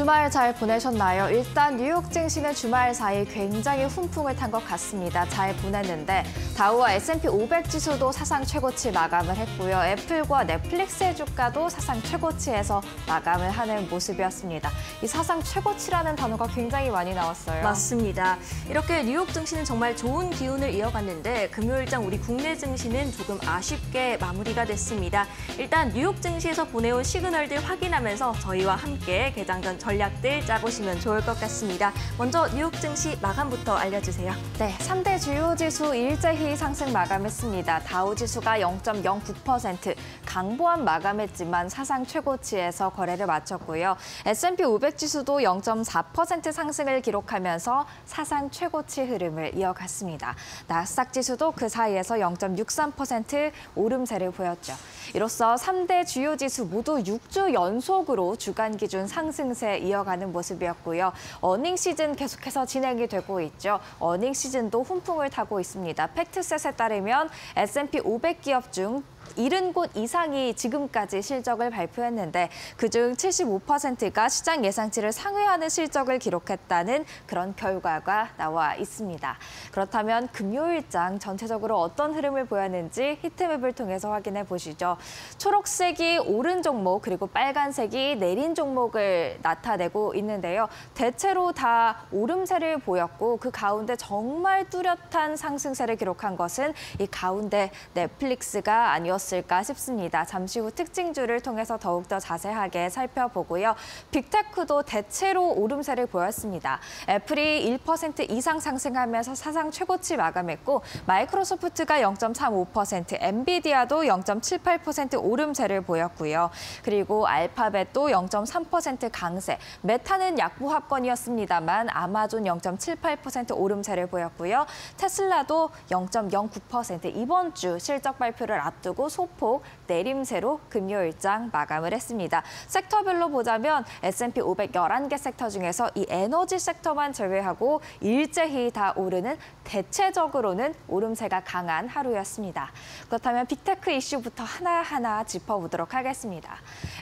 주말 잘 보내셨나요? 일단 뉴욕 증시는 주말 사이 굉장히 훈풍을 탄 것 같습니다. 잘 보냈는데 다우와 S&P 500 지수도 사상 최고치 마감을 했고요. 애플과 넷플릭스의 주가도 사상 최고치에서 마감을 하는 모습이었습니다. 이 사상 최고치라는 단어가 굉장히 많이 나왔어요. 맞습니다. 이렇게 뉴욕 증시는 정말 좋은 기운을 이어갔는데 금요일장 우리 국내 증시는 조금 아쉽게 마무리가 됐습니다. 일단 뉴욕 증시에서 보내온 시그널들 확인하면서 저희와 함께 개장 전 전략들 짜보시면 좋을 것 같습니다. 먼저 뉴욕 증시 마감부터 알려주세요. 네, 3대 주요 지수 일제히 상승 마감했습니다. 다우 지수가 0.09% 강보한 마감했지만 사상 최고치에서 거래를 마쳤고요. S&P 500 지수도 0.4% 상승을 기록하면서 사상 최고치 흐름을 이어갔습니다. 나스닥 지수도 그 사이에서 0.63% 오름세를 보였죠. 이로써 3대 주요 지수 모두 6주 연속으로 주간 기준 상승세 이어가는 모습이었고요. 어닝 시즌 계속해서 진행이 되고 있죠. 어닝 시즌도 훈풍을 타고 있습니다. 팩트셋에 따르면 S&P 500 기업 중 70곳 이상이 지금까지 실적을 발표했는데 그중 75%가 시장 예상치를 상회하는 실적을 기록했다는 그런 결과가 나와 있습니다. 그렇다면 금요일장 전체적으로 어떤 흐름을 보였는지 히트맵을 통해서 확인해 보시죠. 초록색이 오른 종목 그리고 빨간색이 내린 종목을 나타내고 있는데요. 대체로 다 오름세를 보였고 그 가운데 정말 뚜렷한 상승세를 기록한 것은 이 가운데 넷플릭스가 아니었습니다. 였을까 싶습니다. 잠시 후 특징주를 통해서 더욱더 자세하게 살펴보고요. 빅테크도 대체로 오름세를 보였습니다. 애플이 1% 이상 상승하면서 사상 최고치 마감했고 마이크로소프트가 0.35%, 엔비디아도 0.78% 오름세를 보였고요. 그리고 알파벳도 0.3% 강세, 메타는 약보 하권이었습니다만 아마존 0.78% 오름세를 보였고요. 테슬라도 0.09%, 이번 주 실적 발표를 앞두고 소폭 내림세로 금요일장 마감을 했습니다. 섹터별로 보자면 S&P 500 11개 섹터 중에서 이 에너지 섹터만 제외하고 일제히 다 오르는 대체적으로는 오름세가 강한 하루였습니다. 그렇다면 빅테크 이슈부터 하나하나 짚어보도록 하겠습니다.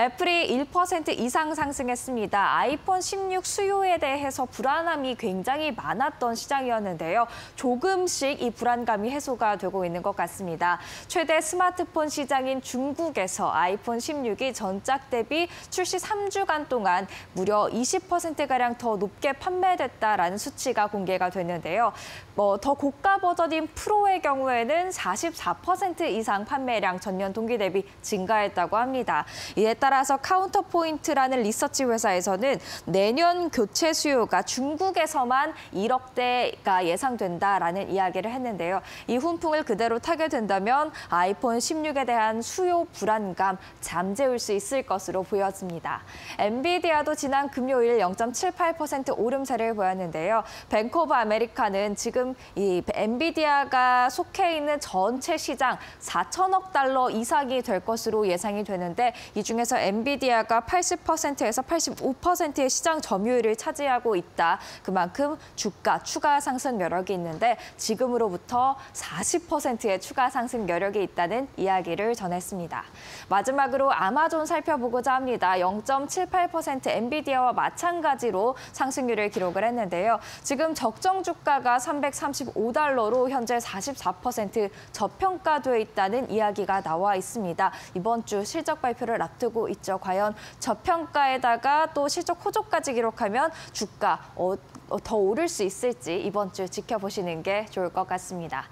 애플이 1% 이상 상승했습니다. 아이폰 16 수요에 대해서 불안함이 굉장히 많았던 시장이었는데요. 조금씩 이 불안감이 해소가 되고 있는 것 같습니다. 최대 스마트폰 시장인 중국에서 아이폰 16이 전작 대비 출시 3주간 동안 무려 20%가량 더 높게 판매됐다라는 수치가 공개가 됐는데요. 더 고가 버전인 프로의 경우에는 44% 이상 판매량 전년 동기 대비 증가했다고 합니다. 이에 따라서 카운터포인트라는 리서치 회사에서는 내년 교체 수요가 중국에서만 1억 대가 예상된다라는 이야기를 했는데요. 이 훈풍을 그대로 타게 된다면 아이폰 16에 대한 수요 불안감 잠재울 수 있을 것으로 보여집니다. 엔비디아도 지난 금요일 0.78% 오름세를 보였는데요. 뱅크 오브 아메리카는 지금 이 엔비디아가 속해 있는 전체 시장 4천억 달러 이상이 될 것으로 예상이 되는데 이 중에서 엔비디아가 80%에서 85%의 시장 점유율을 차지하고 있다. 그만큼 주가 추가 상승 여력이 있는데 지금으로부터 40%의 추가 상승 여력이 있다는 이야기를 전했습니다. 마지막으로 아마존 살펴보고자 합니다. 0.78% 엔비디아와 마찬가지로 상승률을 기록을 했는데요. 지금 적정 주가가 335달러로 현재 44% 저평가돼 있다는 이야기가 나와 있습니다. 이번 주 실적 발표를 앞두고 있죠. 과연 저평가에다가 또 실적 호조까지 기록하면 주가 더 오를 수 있을지 이번 주 지켜보시는 게 좋을 것 같습니다.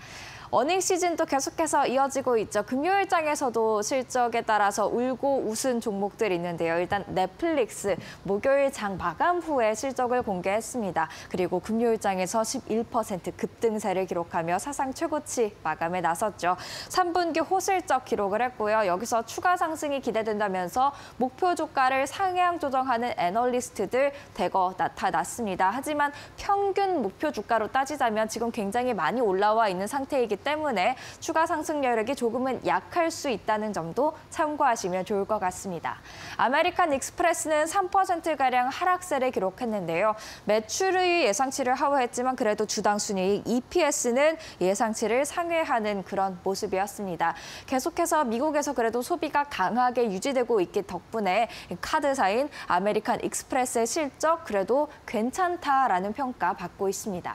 어닝 시즌도 계속해서 이어지고 있죠. 금요일장에서도 실적에 따라서 울고 웃은 종목들이 있는데요. 일단 넷플릭스, 목요일장 마감 후에 실적을 공개했습니다. 그리고 금요일장에서 11% 급등세를 기록하며 사상 최고치 마감에 나섰죠. 3분기 호실적 기록을 했고요. 여기서 추가 상승이 기대된다면서 목표 주가를 상향 조정하는 애널리스트들 대거 나타났습니다. 하지만 평균 목표 주가로 따지자면 지금 굉장히 많이 올라와 있는 상태이기 때문에 때문에 추가 상승 여력이 조금은 약할 수 있다는 점도 참고하시면 좋을 것 같습니다. 아메리칸 익스프레스는 3%가량 하락세를 기록했는데요. 매출의 예상치를 하회했지만 그래도 주당 순이익 EPS는 예상치를 상회하는 그런 모습이었습니다. 계속해서 미국에서 그래도 소비가 강하게 유지되고 있기 덕분에 카드사인 아메리칸 익스프레스의 실적 그래도 괜찮다라는 평가 받고 있습니다.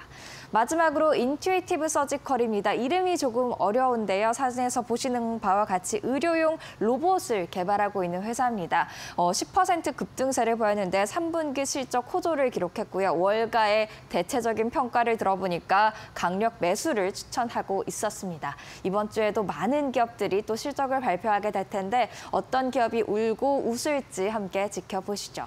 마지막으로 인튜이티브 서지컬입니다. 이름이 조금 어려운데요. 사진에서 보시는 바와 같이 의료용 로봇을 개발하고 있는 회사입니다. 10% 급등세를 보였는데 3분기 실적 호조를 기록했고요. 월가의 대체적인 평가를 들어보니까 강력 매수를 추천하고 있었습니다. 이번 주에도 많은 기업들이 또 실적을 발표하게 될 텐데 어떤 기업이 울고 웃을지 함께 지켜보시죠.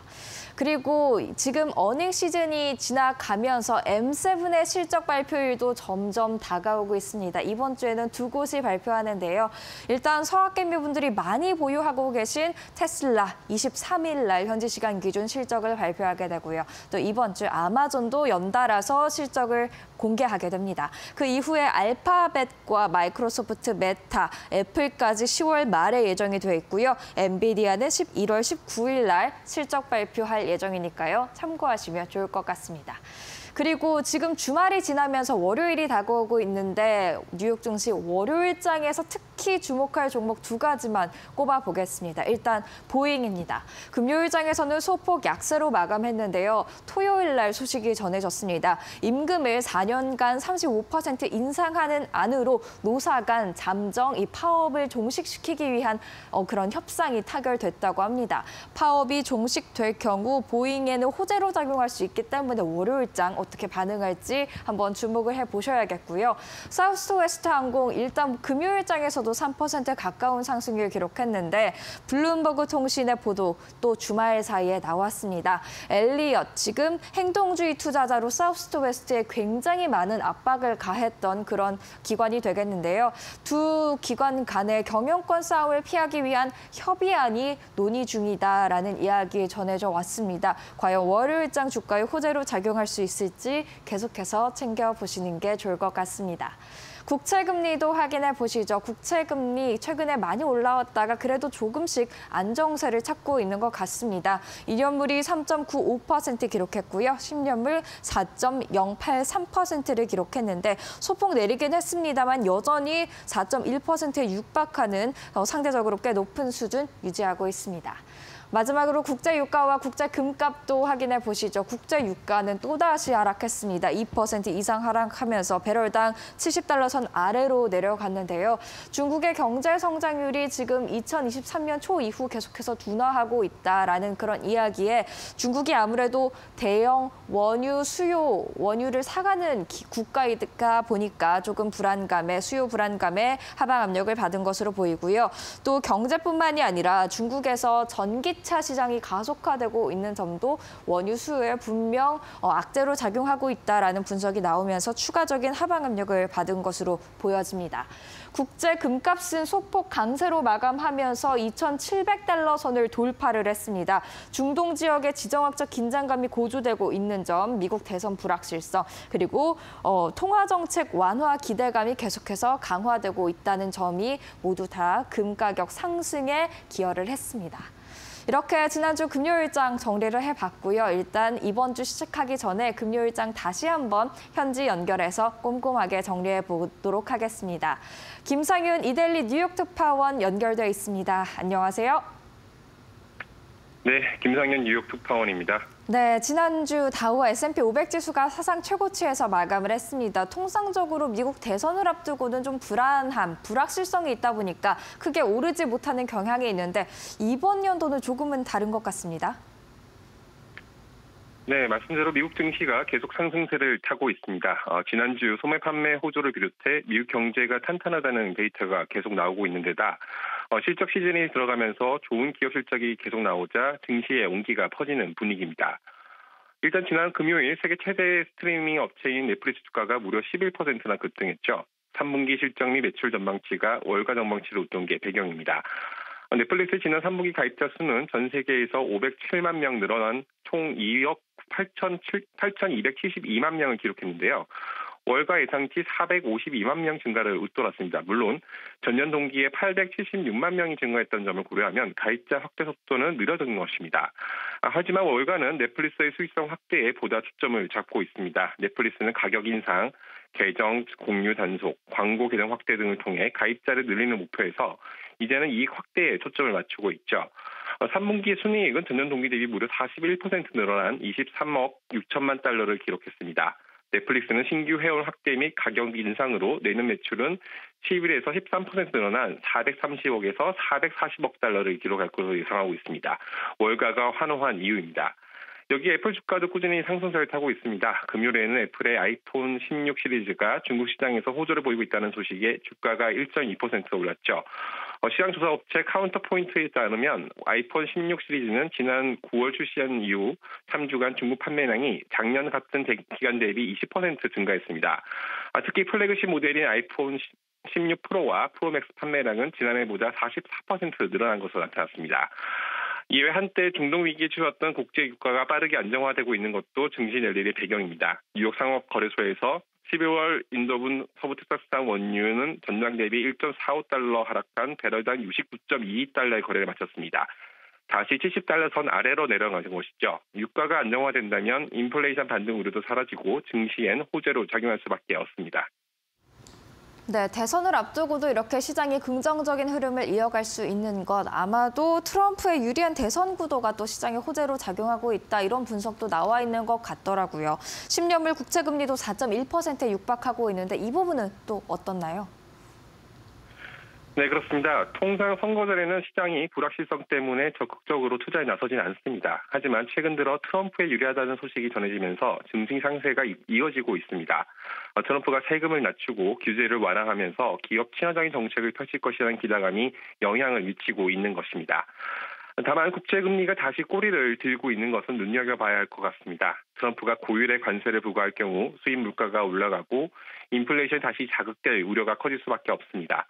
그리고 지금 어닝 시즌이 지나가면서 M7의 실적 발표일도 점점 다가오고 있습니다. 이번 주에는 두 곳이 발표하는데요. 일단 서학개미분들이 많이 보유하고 계신 테슬라 23일 날 현지 시간 기준 실적을 발표하게 되고요. 또 이번 주 아마존도 연달아서 실적을 공개하게 됩니다. 그 이후에 알파벳과 마이크로소프트, 메타, 애플까지 10월 말에 예정이 돼 있고요. 엔비디아는 11월 19일 날 실적 발표할 예정이니까요. 참고하시면 좋을 것 같습니다. 그리고 지금 주말이 지나면서 월요일이 다가오고 있는데 뉴욕 증시 월요일장에서 특히 주목할 종목 두 가지만 꼽아보겠습니다. 일단 보잉입니다. 금요일장에서는 소폭 약세로 마감했는데요. 토요일 날 소식이 전해졌습니다. 임금을 4년간 35% 인상하는 안으로 노사 간 잠정 이 파업을 종식시키기 위한 그런 협상이 타결됐다고 합니다. 파업이 종식될 경우 보잉에는 호재로 작용할 수 있기 때문에 월요일장 어떻게 반응할지 한번 주목을 해보셔야겠고요. 사우스웨스트 항공 일단 금요일장에서도 3% 가까운 상승률 기록했는데 블룸버그 통신의 보도 또 주말 사이에 나왔습니다. 엘리엇 지금 행동주의 투자자로 사우스웨스트에 굉장히 많은 압박을 가했던 그런 기관이 되겠는데요. 두 기관 간의 경영권 싸움을 피하기 위한 협의안이 논의 중이다라는 이야기 전해져 왔습니다. 과연 월요일장 주가의 호재로 작용할 수 있을지 계속해서 챙겨보시는 게 좋을 것 같습니다. 국채금리도 확인해 보시죠. 국채금리 최근에 많이 올라왔다가 그래도 조금씩 안정세를 찾고 있는 것 같습니다. 2년물이 3.95% 기록했고요. 10년물 4.083%를 기록했는데 소폭 내리긴 했습니다만 여전히 4.1%에 육박하는 상대적으로 꽤 높은 수준 유지하고 있습니다. 마지막으로 국제유가와 국제금값도 확인해 보시죠. 국제유가는 또다시 하락했습니다. 2% 이상 하락하면서 배럴당 70달러 선 아래로 내려갔는데요. 중국의 경제 성장률이 지금 2023년 초 이후 계속해서 둔화하고 있다라는 그런 이야기에 중국이 아무래도 대형 원유 수요, 원유를 사가는 국가이다 보니까 조금 불안감에, 수요 불안감에 하방 압력을 받은 것으로 보이고요. 또 경제뿐만이 아니라 중국에서 전기 차 시장이 가속화되고 있는 점도 원유 수요에 분명 악재로 작용하고 있다라는 분석이 나오면서 추가적인 하방 압력을 받은 것으로 보여집니다. 국제 금값은 소폭 강세로 마감하면서 2,700달러 선을 돌파를 했습니다. 중동 지역의 지정학적 긴장감이 고조되고 있는 점, 미국 대선 불확실성, 그리고 통화정책 완화 기대감이 계속해서 강화되고 있다는 점이 모두 다 금 가격 상승에 기여를 했습니다. 이렇게 지난주 금요일장 정리를 해봤고요. 일단 이번 주 시작하기 전에 금요일장 다시 한번 현지 연결해서 꼼꼼하게 정리해보도록 하겠습니다. 김상윤 이데일리 뉴욕특파원 연결돼 있습니다. 안녕하세요. 네, 김상윤 뉴욕특파원입니다. 네, 지난주 다우 S&P 500 지수가 사상 최고치에서 마감을 했습니다. 통상적으로 미국 대선을 앞두고는 좀 불안함, 불확실성이 있다 보니까 크게 오르지 못하는 경향이 있는데 이번 연도는 조금은 다른 것 같습니다. 네, 말씀대로 미국 증시가 계속 상승세를 타고 있습니다. 지난주 소매 판매 호조를 비롯해 미국 경제가 탄탄하다는 데이터가 계속 나오고 있는 데다 실적 시즌이 들어가면서 좋은 기업 실적이 계속 나오자 증시의 온기가 퍼지는 분위기입니다. 일단 지난 금요일 세계 최대 스트리밍 업체인 넷플릭스 주가가 무려 11%나 급등했죠. 3분기 실적 및 매출 전망치가 월가 전망치를 웃돈 게 배경입니다. 넷플릭스 지난 3분기 가입자 수는 전 세계에서 507만 명 늘어난 총 2억 8,272만 명을 기록했는데요. 월가 예상치 452만 명 증가를 웃돌았습니다. 물론 전년 동기에 876만 명이 증가했던 점을 고려하면 가입자 확대 속도는 느려진 것입니다. 하지만 월가는 넷플릭스의 수익성 확대에 보다 초점을 잡고 있습니다. 넷플릭스는 가격 인상, 계정 공유 단속, 광고 계정 확대 등을 통해 가입자를 늘리는 목표에서 이제는 이익 확대에 초점을 맞추고 있죠. 3분기 순이익은 전년 동기 대비 무려 41% 늘어난 23억 6천만 달러를 기록했습니다. 넷플릭스는 신규 회원 확대 및 가격 인상으로 내년 매출은 11에서 13% 늘어난 430억에서 440억 달러를 기록할 것으로 예상하고 있습니다. 월가가 환호한 이유입니다. 여기 애플 주가도 꾸준히 상승세를 타고 있습니다. 금요일에는 애플의 아이폰 16 시리즈가 중국 시장에서 호조를 보이고 있다는 소식에 주가가 1.2% 올랐죠. 시장 조사 업체 카운터포인트에 따르면 아이폰 16 시리즈는 지난 9월 출시한 이후 3주간 중국 판매량이 작년 같은 기간 대비 20% 증가했습니다. 특히 플래그십 모델인 아이폰 16 프로와 프로맥스 판매량은 지난해보다 44% 늘어난 것으로 나타났습니다. 이외 한때 중동위기에 치솟았던 국제유가가 빠르게 안정화되고 있는 것도 증시 열릴의 배경입니다. 뉴욕 상업거래소에서 12월 인도분 서부 텍사스산 원유는 전장 대비 1.45달러 하락한 배럴당 69.22달러의 거래를 마쳤습니다. 다시 70달러 선 아래로 내려가는 것이죠. 유가가 안정화된다면 인플레이션 반등 우려도 사라지고 증시엔 호재로 작용할 수밖에 없습니다. 네, 대선을 앞두고도 이렇게 시장이 긍정적인 흐름을 이어갈 수 있는 것, 아마도 트럼프의 유리한 대선 구도가 또 시장에 호재로 작용하고 있다, 이런 분석도 나와 있는 것 같더라고요. 10년물 국채금리도 4.1%에 육박하고 있는데 이 부분은 또 어떻나요? 네, 그렇습니다. 통상 선거전에는 시장이 불확실성 때문에 적극적으로 투자에 나서진 않습니다. 하지만 최근 들어 트럼프에 유리하다는 소식이 전해지면서 증시 상세가 이어지고 있습니다. 트럼프가 세금을 낮추고 규제를 완화하면서 기업 친화적인 정책을 펼칠 것이라는 기대감이 영향을 미치고 있는 것입니다. 다만 국채금리가 다시 꼬리를 들고 있는 것은 눈여겨봐야 할 것 같습니다. 트럼프가 고율의 관세를 부과할 경우 수입 물가가 올라가고 인플레이션이 다시 자극될 우려가 커질 수밖에 없습니다.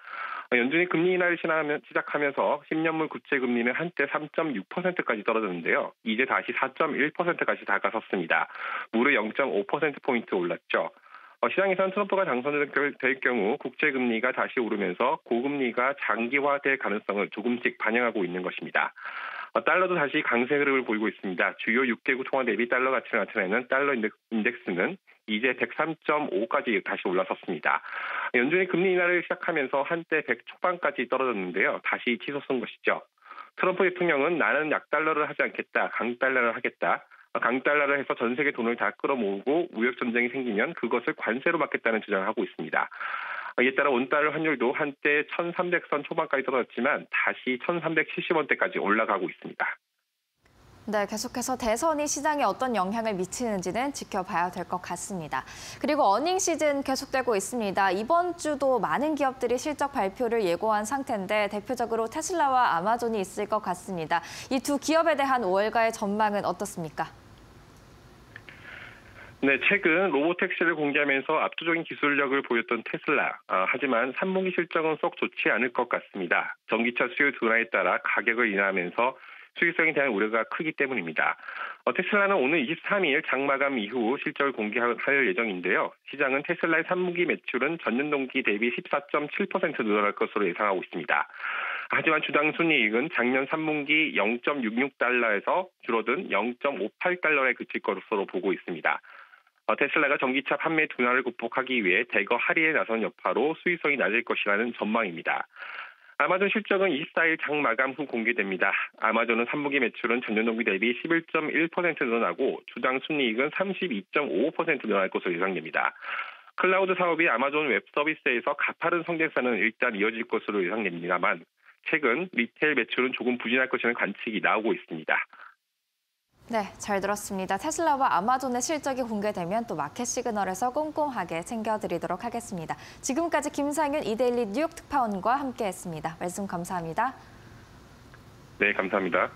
연준이 금리 인하를 시작하면서 10년물 국채금리는 한때 3.6%까지 떨어졌는데요. 이제 다시 4.1%까지 다가섰습니다. 무려 0.5%포인트 올랐죠. 시장에선 트럼프가 당선될 경우 국채금리가 다시 오르면서 고금리가 장기화될 가능성을 조금씩 반영하고 있는 것입니다. 달러도 다시 강세 흐름을 보이고 있습니다. 주요 6개국 통화 대비 달러 가치를 나타내는 달러 인덱스는 이제 103.5까지 다시 올라섰습니다. 연준이 금리 인하를 시작하면서 한때 100 초반까지 떨어졌는데요. 다시 치솟은 것이죠. 트럼프 대통령은 나는 약달러를 하지 않겠다, 강달러를 하겠다. 강달러를 해서 전 세계 돈을 다 끌어모으고 무역 전쟁이 생기면 그것을 관세로 막겠다는 주장을 하고 있습니다. 이에 따라 원달러 환율도 한때 1,300선 초반까지 떨어졌지만 다시 1,370원대까지 올라가고 있습니다. 네, 계속해서 대선이 시장에 어떤 영향을 미치는지는 지켜봐야 될 것 같습니다. 그리고 어닝 시즌 계속되고 있습니다. 이번 주도 많은 기업들이 실적 발표를 예고한 상태인데 대표적으로 테슬라와 아마존이 있을 것 같습니다. 이 두 기업에 대한 월가의 전망은 어떻습니까? 네, 최근 로보택시를 공개하면서 압도적인 기술력을 보였던 테슬라. 하지만 3분기 실적은 썩 좋지 않을 것 같습니다. 전기차 수요 둔화에 따라 가격을 인하하면서 수익성에 대한 우려가 크기 때문입니다. 테슬라는 오늘 23일 장마감 이후 실적을 공개할 예정인데요. 시장은 테슬라의 3분기 매출은 전년 동기 대비 14.7% 늘어날 것으로 예상하고 있습니다. 하지만 주당 순이익은 작년 3분기 0.66달러에서 줄어든 0.58달러에 그칠 것으로 보고 있습니다. 테슬라가 전기차 판매 둔화를 극복하기 위해 대거 할인에 나선 여파로 수익성이 낮을 것이라는 전망입니다. 아마존 실적은 24일 장 마감 후 공개됩니다. 아마존은 3분기 매출은 전년 동기 대비 11.1% 늘어나고 주당 순이익은 32.5% 늘어날 것으로 예상됩니다. 클라우드 사업이 아마존 웹 서비스에서 가파른 성장세는 일단 이어질 것으로 예상됩니다만 최근 리테일 매출은 조금 부진할 것이라는 관측이 나오고 있습니다. 네, 잘 들었습니다. 테슬라와 아마존의 실적이 공개되면 또 마켓 시그널에서 꼼꼼하게 챙겨드리도록 하겠습니다. 지금까지 김상윤 이데일리 뉴욕 특파원과 함께했습니다. 말씀 감사합니다. 네, 감사합니다.